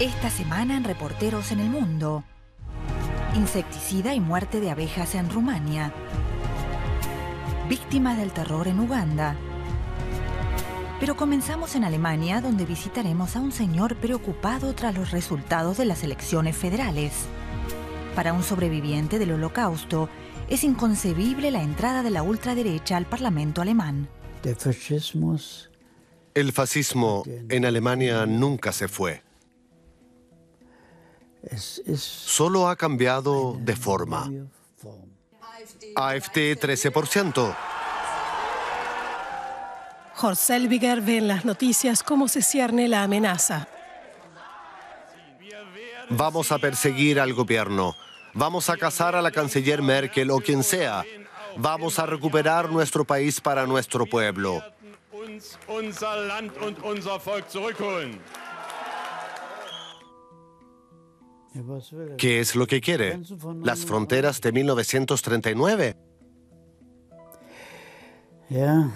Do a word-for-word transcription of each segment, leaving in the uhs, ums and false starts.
Esta semana en Reporteros en el Mundo. Insecticida y muerte de abejas en Rumania. Víctimas del terror en Uganda. Pero comenzamos en Alemania, donde visitaremos a un señor preocupado tras los resultados de las elecciones federales. Para un sobreviviente del Holocausto, es inconcebible la entrada de la ultraderecha al Parlamento alemán. El fascismo en Alemania nunca se fue. Solo ha cambiado de forma. AfD trece por ciento. Horst Selbiger ve en las noticias cómo se cierne la amenaza. Vamos a perseguir al gobierno. Vamos a cazar a la canciller Merkel o quien sea. Vamos a recuperar nuestro país para nuestro pueblo. ¿Qué es lo que quiere? ¿Las fronteras de mil novecientos treinta y nueve? Yeah.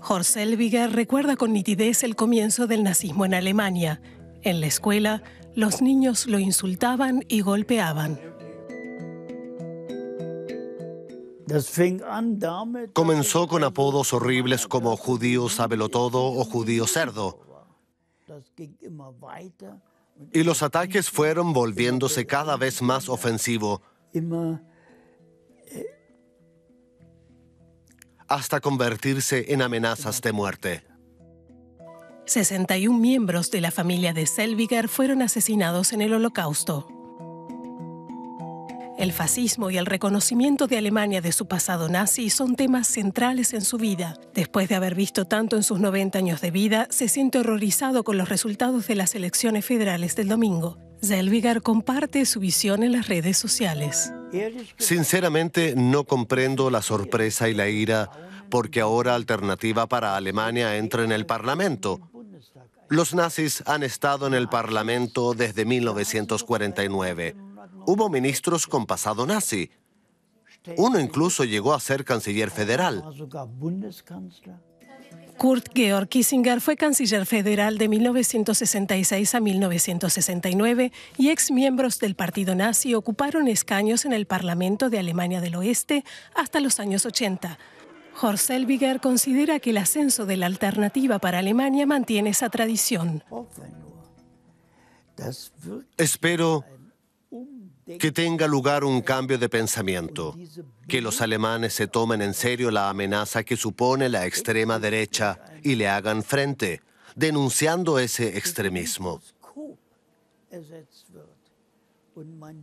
Horst Selbiger recuerda con nitidez el comienzo del nazismo en Alemania. En la escuela, los niños lo insultaban y golpeaban. Comenzó con apodos horribles como judío sábelotodo o judío cerdo. Y los ataques fueron volviéndose cada vez más ofensivos, hasta convertirse en amenazas de muerte. sesenta y uno miembros de la familia de Selbiger fueron asesinados en el Holocausto. El fascismo y el reconocimiento de Alemania de su pasado nazi son temas centrales en su vida. Después de haber visto tanto en sus noventa años de vida, se siente horrorizado con los resultados de las elecciones federales del domingo. Selbiger comparte su visión en las redes sociales. Sinceramente, no comprendo la sorpresa y la ira porque ahora Alternativa para Alemania entra en el Parlamento. Los nazis han estado en el Parlamento desde mil novecientos cuarenta y nueve. Hubo ministros con pasado nazi. Uno incluso llegó a ser canciller federal. Kurt Georg Kissinger fue canciller federal de mil novecientos sesenta y seis a mil novecientos sesenta y nueve y exmiembros del partido nazi ocuparon escaños en el Parlamento de Alemania del Oeste hasta los años ochenta. Horst Selbiger considera que el ascenso de la Alternativa para Alemania mantiene esa tradición. Espero que tenga lugar un cambio de pensamiento, que los alemanes se tomen en serio la amenaza que supone la extrema derecha y le hagan frente, denunciando ese extremismo.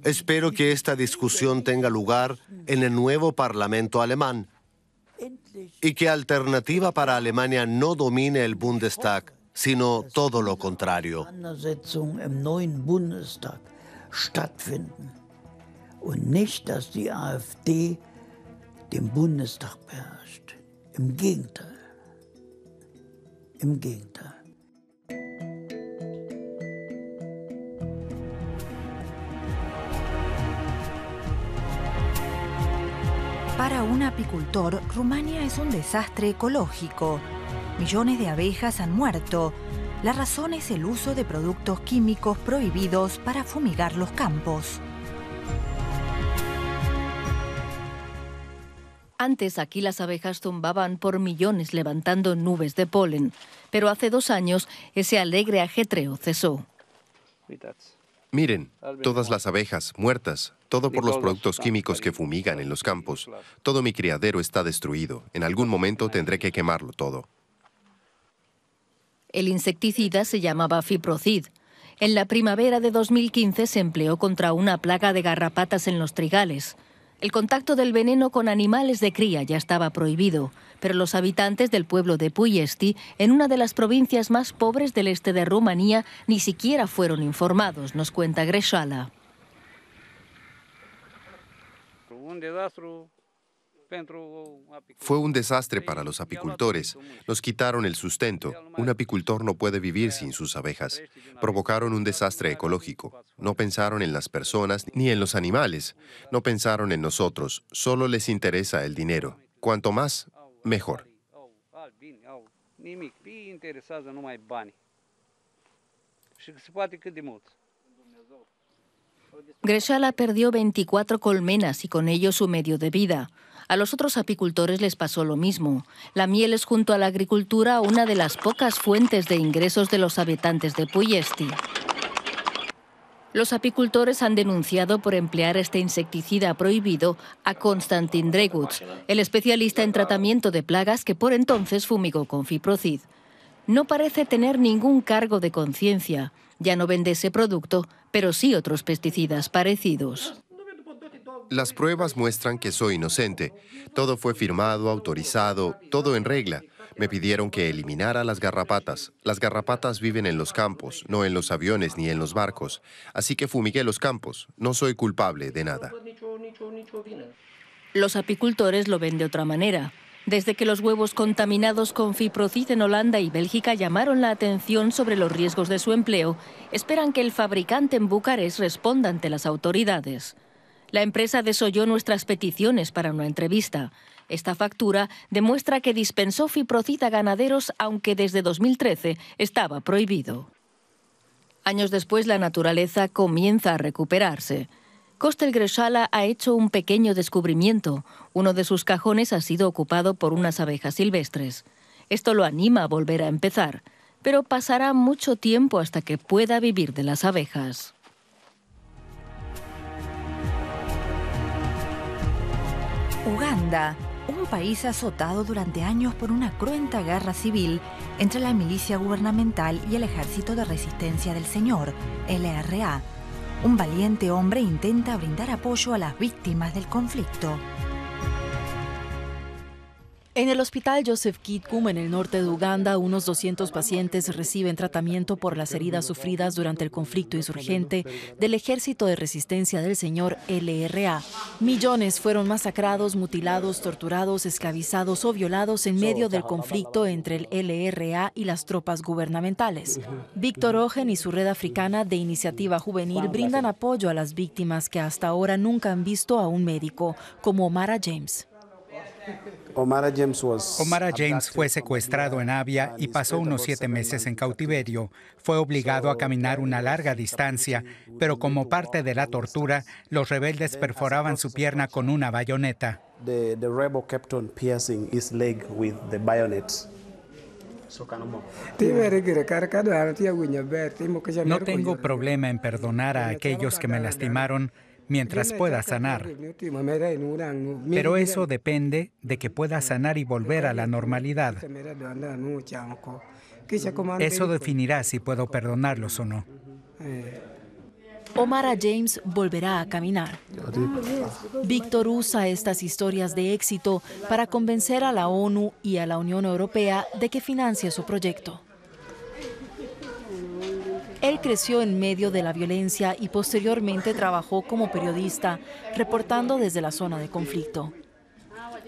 Espero que esta discusión tenga lugar en el nuevo Parlamento alemán y que Alternativa para Alemania no domine el Bundestag, sino todo lo contrario. Stattfinden und nicht, dass die AfD den Bundestag beherrscht. Im Gegenteil. Im Gegenteil. Para un apicultor, Rumania es un desastre ecológico. Millones de abejas han muerto. La razón es el uso de productos químicos prohibidos para fumigar los campos. Antes aquí las abejas zumbaban por millones levantando nubes de polen, pero hace dos años ese alegre ajetreo cesó. Miren, todas las abejas muertas, todo por los productos químicos que fumigan en los campos. Todo mi criadero está destruido. En algún momento tendré que quemarlo todo. El insecticida se llamaba Fiprocid. En la primavera de dos mil quince se empleó contra una plaga de garrapatas en los trigales. El contacto del veneno con animales de cría ya estaba prohibido, pero los habitantes del pueblo de Puyesti, en una de las provincias más pobres del este de Rumanía, ni siquiera fueron informados, nos cuenta Greșală. Fue un desastre para los apicultores. Nos quitaron el sustento. Un apicultor no puede vivir sin sus abejas. Provocaron un desastre ecológico. No pensaron en las personas ni en los animales. No pensaron en nosotros. Solo les interesa el dinero. Cuanto más, mejor. și se poate cât de mult. Greșală perdió veinticuatro colmenas y con ello su medio de vida. A los otros apicultores les pasó lo mismo. La miel es, junto a la agricultura, una de las pocas fuentes de ingresos de los habitantes de Puyesti. Los apicultores han denunciado por emplear este insecticida prohibido a Constantin Dreguts, el especialista en tratamiento de plagas que por entonces fumigó con Fiprocid. No parece tener ningún cargo de conciencia. Ya no vende ese producto, pero sí otros pesticidas parecidos. Las pruebas muestran que soy inocente. Todo fue firmado, autorizado, todo en regla. Me pidieron que eliminara las garrapatas. Las garrapatas viven en los campos, no en los aviones ni en los barcos. Así que fumigué los campos. No soy culpable de nada. Los apicultores lo ven de otra manera. Desde que los huevos contaminados con fiprocid en Holanda y Bélgica llamaron la atención sobre los riesgos de su empleo, esperan que el fabricante en Bucarest responda ante las autoridades. La empresa desoyó nuestras peticiones para una entrevista. Esta factura demuestra que dispensó fiprocid a ganaderos, aunque desde dos mil trece estaba prohibido. Años después, la naturaleza comienza a recuperarse. Costel Gresala ha hecho un pequeño descubrimiento. Uno de sus cajones ha sido ocupado por unas abejas silvestres. Esto lo anima a volver a empezar, pero pasará mucho tiempo hasta que pueda vivir de las abejas. Uganda, un país azotado durante años por una cruenta guerra civil entre la milicia gubernamental y el Ejército de Resistencia del Señor, L R A. Un valiente hombre intenta brindar apoyo a las víctimas del conflicto. En el hospital Joseph Kitgum, en el norte de Uganda, unos doscientos pacientes reciben tratamiento por las heridas sufridas durante el conflicto insurgente del Ejército de Resistencia del Señor, L R A. Millones fueron masacrados, mutilados, torturados, esclavizados o violados en medio del conflicto entre el L R A y las tropas gubernamentales. Víctor Ogen y su red africana de iniciativa juvenil brindan apoyo a las víctimas que hasta ahora nunca han visto a un médico, como Omara James. Omara James fue secuestrado en Abia y pasó unos siete meses en cautiverio. Fue obligado a caminar una larga distancia, pero como parte de la tortura, los rebeldes perforaban su pierna con una bayoneta. No tengo problema en perdonar a aquellos que me lastimaron, mientras pueda sanar. Pero eso depende de que pueda sanar y volver a la normalidad. Eso definirá si puedo perdonarlos o no. Omara James volverá a caminar. Víctor usa estas historias de éxito para convencer a la ONU y a la Unión Europea de que financie su proyecto. Él creció en medio de la violencia y posteriormente trabajó como periodista, reportando desde la zona de conflicto.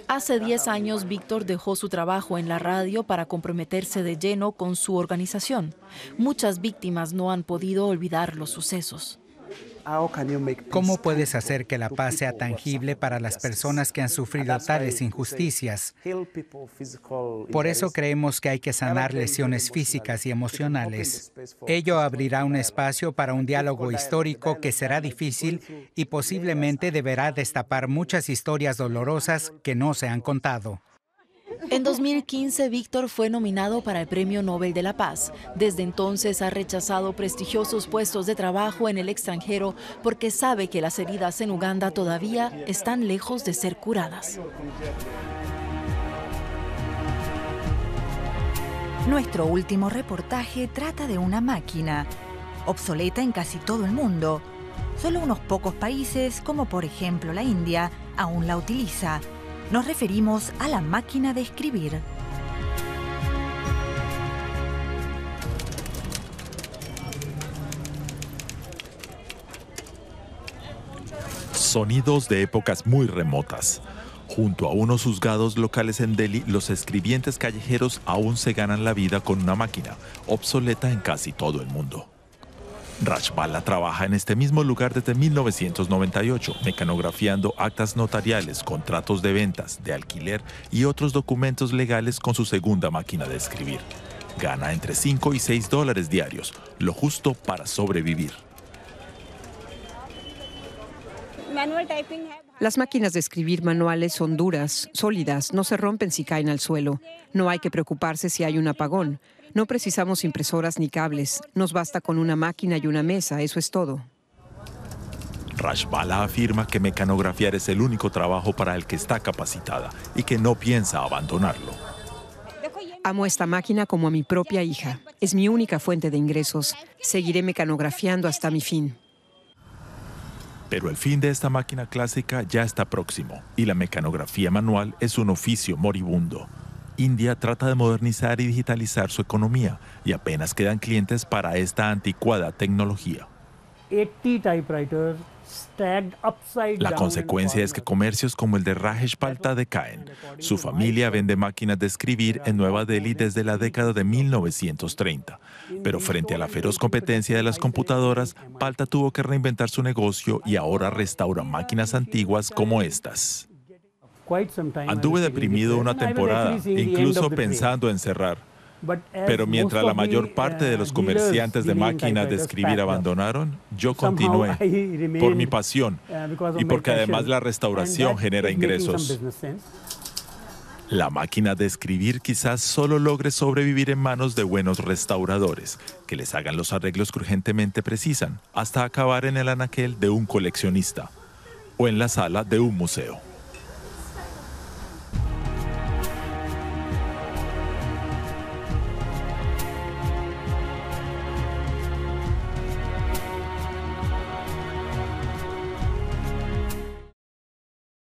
Hace diez años, Víctor dejó su trabajo en la radio para comprometerse de lleno con su organización. Muchas víctimas no han podido olvidar los sucesos. ¿Cómo puedes hacer que la paz sea tangible para las personas que han sufrido tales injusticias? Por eso creemos que hay que sanar lesiones físicas y emocionales. Ello abrirá un espacio para un diálogo histórico que será difícil y posiblemente deberá destapar muchas historias dolorosas que no se han contado. En dos mil quince, Víctor fue nominado para el Premio Nobel de la Paz. Desde entonces ha rechazado prestigiosos puestos de trabajo en el extranjero porque sabe que las heridas en Uganda todavía están lejos de ser curadas. Nuestro último reportaje trata de una máquina, obsoleta en casi todo el mundo. Solo unos pocos países, como por ejemplo la India, aún la utiliza. Nos referimos a la máquina de escribir. Sonidos de épocas muy remotas. Junto a unos juzgados locales en Delhi, los escribientes callejeros aún se ganan la vida con una máquina, obsoleta en casi todo el mundo. Rajbala trabaja en este mismo lugar desde mil novecientos noventa y ocho, mecanografiando actas notariales, contratos de ventas, de alquiler y otros documentos legales con su segunda máquina de escribir. gana entre cinco y seis dólares diarios, lo justo para sobrevivir. Las máquinas de escribir manuales son duras, sólidas, no se rompen si caen al suelo. No hay que preocuparse si hay un apagón. No precisamos impresoras ni cables. Nos basta con una máquina y una mesa, eso es todo. Rajbala afirma que mecanografiar es el único trabajo para el que está capacitada y que no piensa abandonarlo. Amo esta máquina como a mi propia hija. Es mi única fuente de ingresos. Seguiré mecanografiando hasta mi fin. Pero el fin de esta máquina clásica ya está próximo y la mecanografía manual es un oficio moribundo. India trata de modernizar y digitalizar su economía y apenas quedan clientes para esta anticuada tecnología. La consecuencia es que comercios como el de Rajesh Palta decaen. Su familia vende máquinas de escribir en Nueva Delhi desde la década de mil novecientos treinta. Pero frente a la feroz competencia de las computadoras, Palta tuvo que reinventar su negocio y ahora restaura máquinas antiguas como estas. Anduve deprimido una temporada, incluso pensando en cerrar. Pero mientras la mayor parte de los comerciantes de máquinas de escribir abandonaron, yo continué por mi pasión y porque además la restauración genera ingresos. La máquina de escribir quizás solo logre sobrevivir en manos de buenos restauradores, que les hagan los arreglos que urgentemente precisan, hasta acabar en el anaquel de un coleccionista o en la sala de un museo.